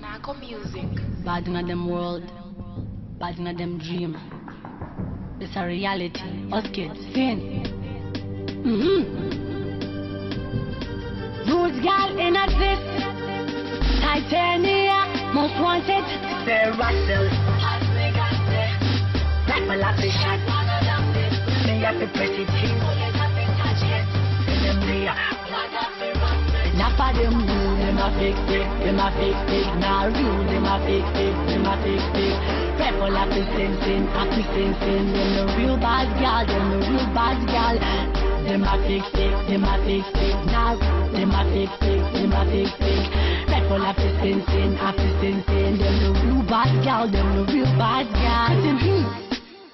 Naco music. Bad in them world. Bad in them dream. It's a reality. Us kids. Pain. Rude girl in exist. Tytania. Most wanted. They're rascals. Black malaffy shot. They have the pretty team. Them rule, them a fix it, them a fix it. Now rule, them a fix it, them a fix it. People have to sin, have to sin. Them the real bad gal, them the real bad gal. Them a fix it, them a fix it. Now them a fix it, them a fix it. People have to sin, have to sin. Them the real bad gal, them the real bad gal.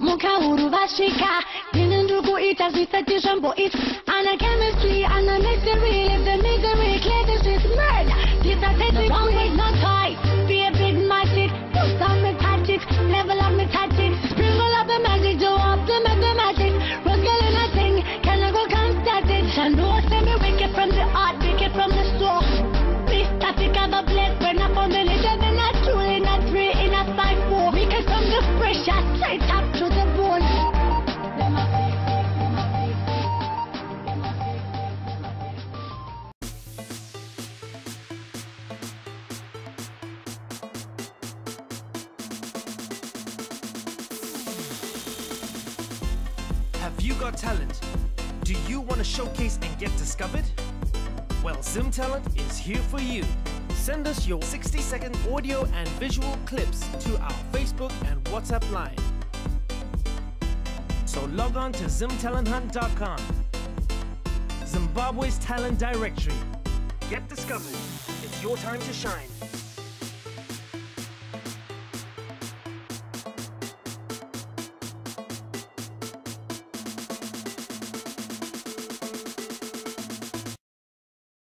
Muka urubashika, dinundugu itazitati jambo it. Ana chemistry, ana mystery, live the misery, clear the streets, murder. This a tactic, wrong way, not right. Be a big magic, boost up my tactics, level up my tactics, sprinkle up the magic, do up the mathematics. Rose girl in a thing, can I go come static? Shandu, send me wicked from the art, wicked from the store. Be static, have a bless, when I found the little, then I truly not free in a 5-4. Because from the pressure, straight up to the bone. Have you got talent? Do you want to showcase and get discovered? Well, ZimTalent is here for you. Send us your 60-second audio and visual clips to our Facebook and WhatsApp line. So log on to ZimTalentHunt.com. Zimbabwe's talent directory. Get discovered. It's your time to shine.